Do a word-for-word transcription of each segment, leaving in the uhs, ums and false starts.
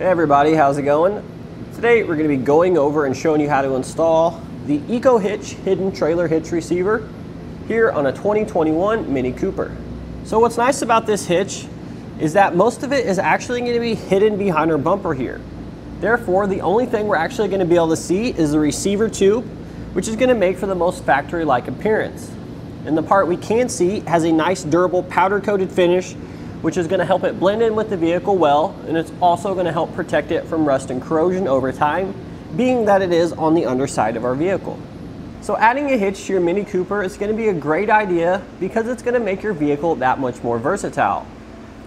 Hey everybody, how's it going? Today we're going to be going over and showing you how to install the EcoHitch hidden trailer hitch receiver here on a twenty twenty-one Mini Cooper. So what's nice about this hitch is that most of it is actually going to be hidden behind our bumper here. Therefore, the only thing we're actually going to be able to see is the receiver tube, which is going to make for the most factory-like appearance. And the part we can see has a nice durable powder-coated finish, which is going to help it blend in with the vehicle well, and it's also going to help protect it from rust and corrosion over time, being that it is on the underside of our vehicle. So adding a hitch to your Mini Cooper is going to be a great idea because it's going to make your vehicle that much more versatile.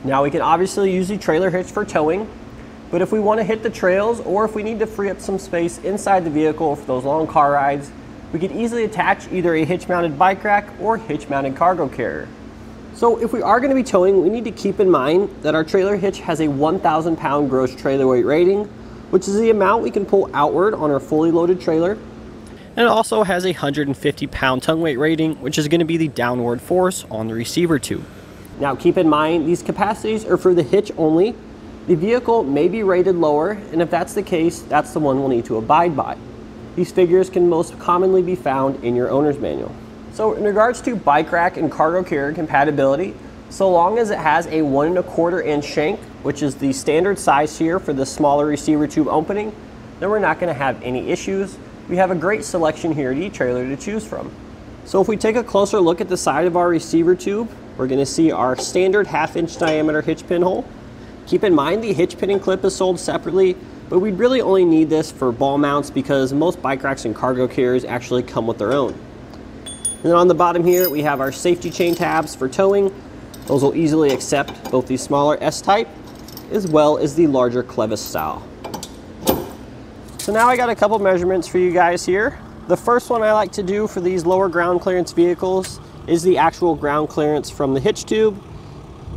Now we can obviously use the trailer hitch for towing, but if we want to hit the trails or if we need to free up some space inside the vehicle for those long car rides, we could easily attach either a hitch-mounted bike rack or hitch-mounted cargo carrier. So if we are going to be towing, we need to keep in mind that our trailer hitch has a one thousand pound gross trailer weight rating, which is the amount we can pull outward on our fully loaded trailer. And it also has a one hundred fifty pound tongue weight rating, which is going to be the downward force on the receiver tube. Now keep in mind, these capacities are for the hitch only. The vehicle may be rated lower, and if that's the case, that's the one we'll need to abide by. These figures can most commonly be found in your owner's manual. So in regards to bike rack and cargo carrier compatibility, so long as it has a one and a quarter inch shank, which is the standard size here for the smaller receiver tube opening, then we're not gonna have any issues. We have a great selection here at eTrailer to choose from. So if we take a closer look at the side of our receiver tube, we're gonna see our standard half inch diameter hitch pin hole. Keep in mind the hitch pinning clip is sold separately, but we'd really only need this for ball mounts because most bike racks and cargo carriers actually come with their own. And then on the bottom here, we have our safety chain tabs for towing. Those will easily accept both the smaller S-type as well as the larger Clevis style. So now I got a couple measurements for you guys here. The first one I like to do for these lower ground clearance vehicles is the actual ground clearance from the hitch tube.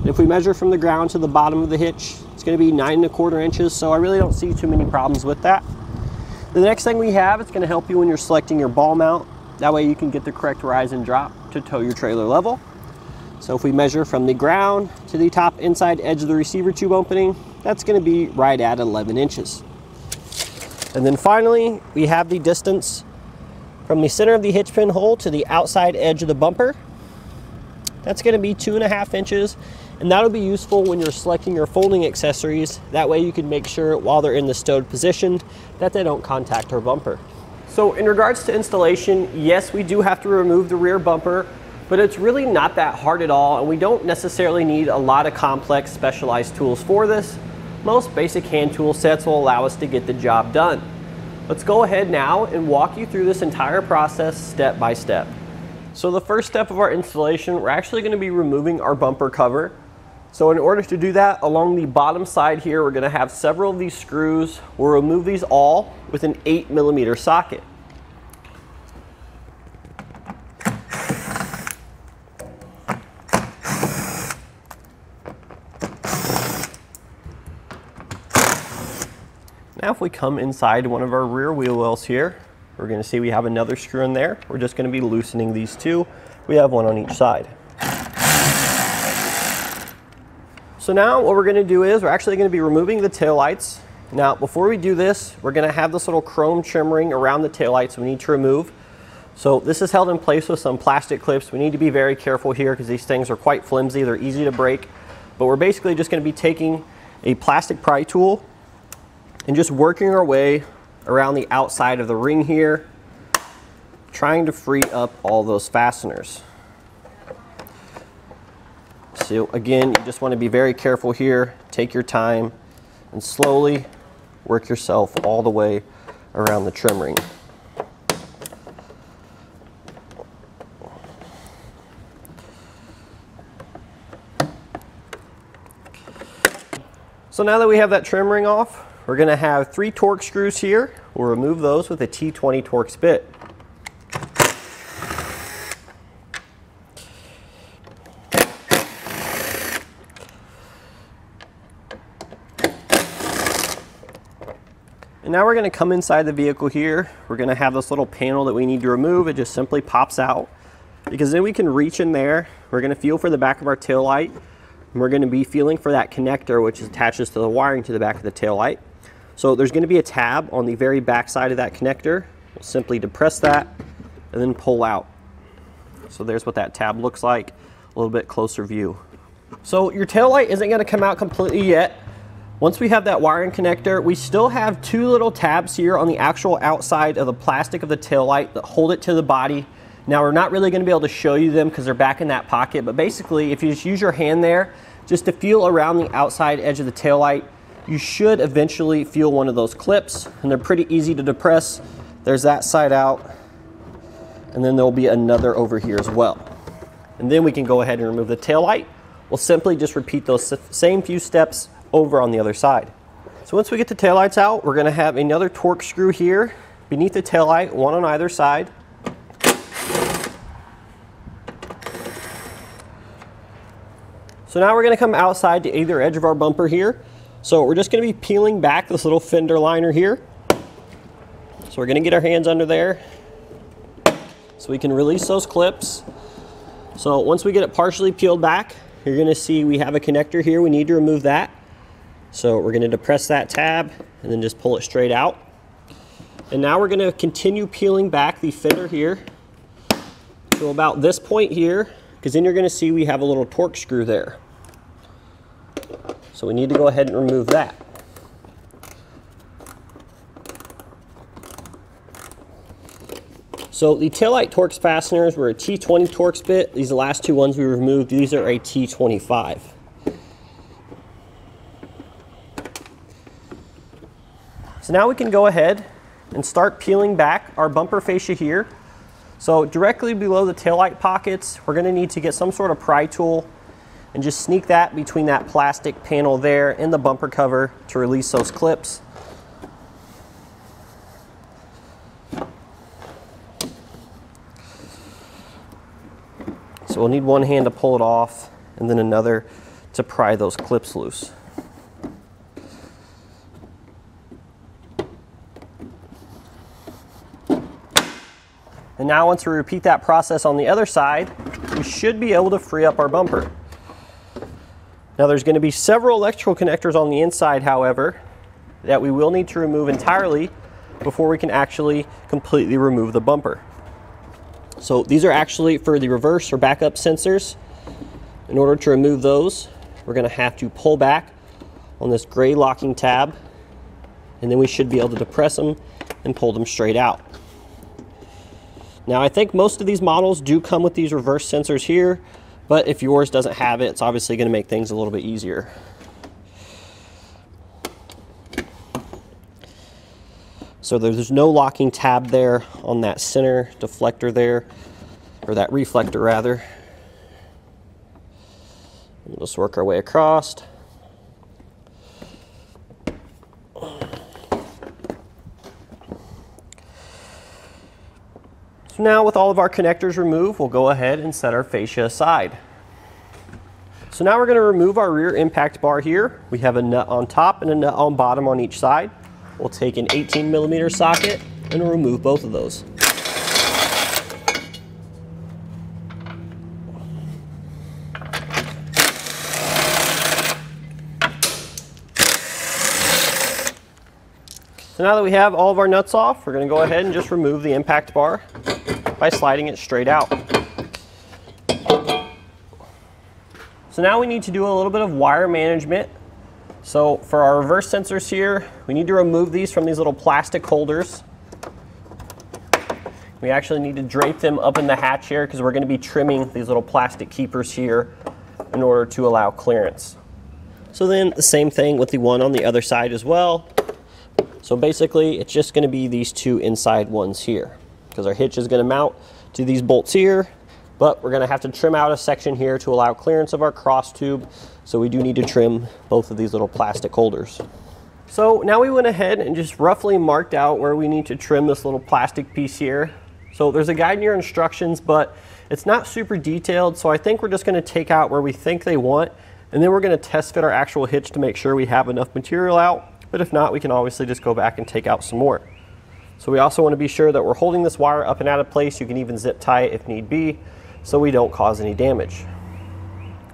If we measure from the ground to the bottom of the hitch, it's going to be nine and a quarter inches, so I really don't see too many problems with that. The next thing we have, it's going to help you when you're selecting your ball mount. That way you can get the correct rise and drop to tow your trailer level. So if we measure from the ground to the top inside edge of the receiver tube opening, that's going to be right at eleven inches. And then finally, we have the distance from the center of the hitch pin hole to the outside edge of the bumper. That's going to be two and a half inches, and that'll be useful when you're selecting your folding accessories. That way you can make sure while they're in the stowed position that they don't contact our bumper. So in regards to installation, yes, we do have to remove the rear bumper, but it's really not that hard at all, and we don't necessarily need a lot of complex specialized tools for this. Most basic hand tool sets will allow us to get the job done. Let's go ahead now and walk you through this entire process step by step. So the first step of our installation, we're actually going to be removing our bumper cover. So in order to do that, along the bottom side here, we're going to have several of these screws. We'll remove these all with an eight millimeter socket. Now if we come inside one of our rear wheel wells here, we're going to see we have another screw in there. We're just going to be loosening these two. We have one on each side. So now what we're going to do is we're actually going to be removing the taillights. Now before we do this, we're going to have this little chrome trim ring around the taillights we need to remove. So this is held in place with some plastic clips. We need to be very careful here because these things are quite flimsy. They're easy to break. But we're basically just going to be taking a plastic pry tool and just working our way around the outside of the ring here, trying to free up all those fasteners. So again, you just want to be very careful here, take your time and slowly work yourself all the way around the trim ring. So now that we have that trim ring off, we're going to have three Torx screws here. We'll remove those with a T twenty Torx bit. And now we're going to come inside the vehicle here. We're going to have this little panel that we need to remove. It just simply pops out because then we can reach in there. We're going to feel for the back of our taillight. And we're going to be feeling for that connector which attaches to the wiring to the back of the taillight. So there's going to be a tab on the very back side of that connector. We'll simply depress that and then pull out. So there's what that tab looks like, a little bit closer view. So your taillight isn't going to come out completely yet. Once we have that wiring connector, we still have two little tabs here on the actual outside of the plastic of the taillight that hold it to the body. Now we're not really going to be able to show you them because they're back in that pocket, but basically if you just use your hand there just to feel around the outside edge of the taillight, you should eventually feel one of those clips, and they're pretty easy to depress. There's that side out, and then there'll be another over here as well. And then we can go ahead and remove the taillight. We'll simply just repeat those same few steps over on the other side. So once we get the taillights out, we're going to have another torque screw here beneath the taillight, one on either side. So now we're going to come outside to either edge of our bumper here. So we're just going to be peeling back this little fender liner here. So we're going to get our hands under there so we can release those clips. So once we get it partially peeled back, you're going to see we have a connector here. We need to remove that. So we're going to depress that tab and then just pull it straight out. And now we're going to continue peeling back the fender here to about this point here, because then you're going to see we have a little torque screw there. So we need to go ahead and remove that. So the taillight Torx fasteners were a T twenty Torx bit. These last two ones we removed, these are a T twenty-five. So now we can go ahead and start peeling back our bumper fascia here. So directly below the taillight pockets, we're going to need to get some sort of pry tool and just sneak that between that plastic panel there and the bumper cover to release those clips. So we'll need one hand to pull it off and then another to pry those clips loose. And now once we repeat that process on the other side, we should be able to free up our bumper. Now there's going to be several electrical connectors on the inside, however, that we will need to remove entirely before we can actually completely remove the bumper. So these are actually for the reverse or backup sensors. In order to remove those, we're going to have to pull back on this gray locking tab, and then we should be able to depress them and pull them straight out. Now I think most of these models do come with these reverse sensors here, but if yours doesn't have it, it's obviously going to make things a little bit easier. So there's no locking tab there on that center deflector there, or that reflector rather. We'll just work our way across. So now with all of our connectors removed, we'll go ahead and set our fascia aside. So now we're going to remove our rear impact bar here. We have a nut on top and a nut on bottom on each side. We'll take an eighteen millimeter socket and we'll remove both of those. So now that we have all of our nuts off, we're going to go ahead and just remove the impact bar by sliding it straight out. So now we need to do a little bit of wire management. So for our reverse sensors here, we need to remove these from these little plastic holders. We actually need to drape them up in the hatch here because we're going to be trimming these little plastic keepers here in order to allow clearance. So then the same thing with the one on the other side as well. So basically it's just going to be these two inside ones here because our hitch is going to mount to these bolts here, but we're going to have to trim out a section here to allow clearance of our cross tube. So we do need to trim both of these little plastic holders. So now we went ahead and just roughly marked out where we need to trim this little plastic piece here. So there's a guide in your instructions, but it's not super detailed. So I think we're just going to take out where we think they want, and then we're going to test fit our actual hitch to make sure we have enough material out. But if not, we can obviously just go back and take out some more. So we also want to be sure that we're holding this wire up and out of place. You can even zip tie it if need be, so we don't cause any damage.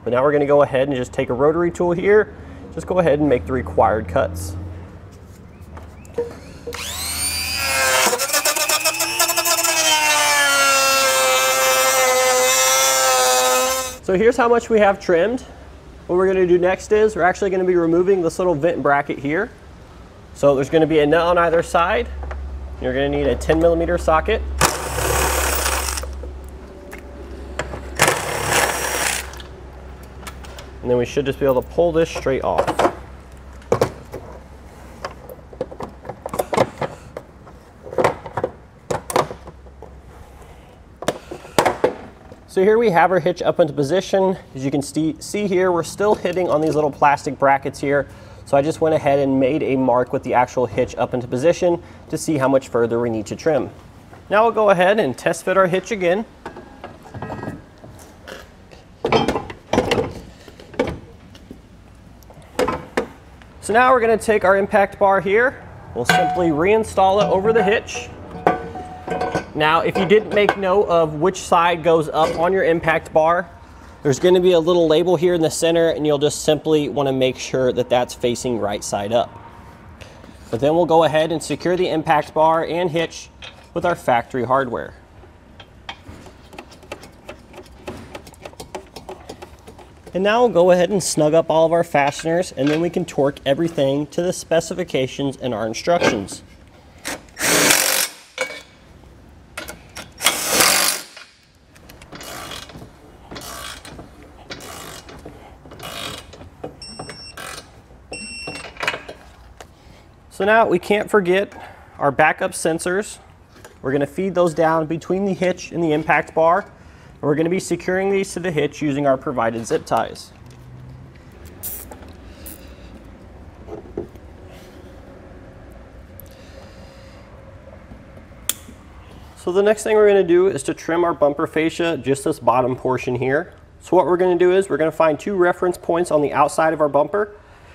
But now we're gonna go ahead and just take a rotary tool here, just go ahead and make the required cuts. So here's how much we have trimmed. What we're gonna do next is we're actually gonna be removing this little vent bracket here. So there's gonna be a nut on either side. You're gonna need a ten millimeter socket. And then we should just be able to pull this straight off. So here we have our hitch up into position. As you can see here, we're still hitting on these little plastic brackets here. So I just went ahead and made a mark with the actual hitch up into position to see how much further we need to trim. Now we'll go ahead and test fit our hitch again. So now we're gonna take our impact bar here. We'll simply reinstall it over the hitch. Now, if you didn't make note of which side goes up on your impact bar, there's going to be a little label here in the center, and you'll just simply want to make sure that that's facing right side up. But then we'll go ahead and secure the impact bar and hitch with our factory hardware. And now we'll go ahead and snug up all of our fasteners, and then we can torque everything to the specifications and our instructions. So now we can't forget our backup sensors. We're going to feed those down between the hitch and the impact bar. And we're going to be securing these to the hitch using our provided zip ties. So the next thing we're going to do is to trim our bumper fascia, just this bottom portion here. So what we're going to do is we're going to find two reference points on the outside of our bumper.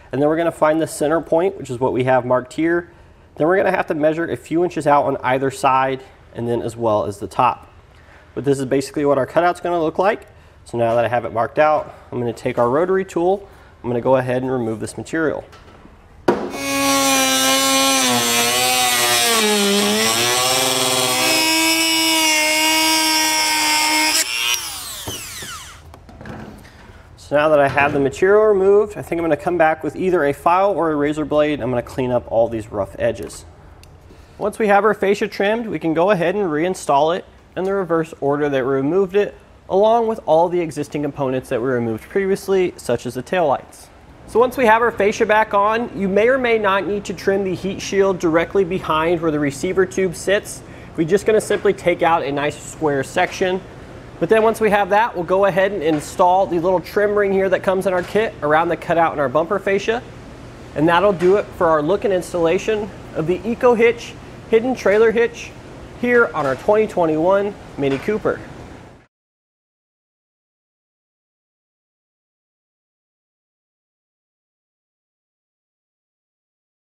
And then we're going to find the center point, which is what we have marked here. Then we're going to have to measure a few inches out on either side, and then as well as the top. But this is basically what our cutout's going to look like. So now that I have it marked out, I'm going to take our rotary tool. I'm going to go ahead and remove this material. So now that I have the material removed, I think I'm going to come back with either a file or a razor blade. I'm going to clean up all these rough edges. Once we have our fascia trimmed, we can go ahead and reinstall it in the reverse order that we removed it, along with all the existing components that we removed previously, such as the taillights. So once we have our fascia back on, you may or may not need to trim the heat shield directly behind where the receiver tube sits. We're just going to simply take out a nice square section. But then once we have that, we'll go ahead and install the little trim ring here that comes in our kit around the cutout in our bumper fascia. And that'll do it for our look and installation of the EcoHitch hidden trailer hitch here on our twenty twenty-one Mini Cooper.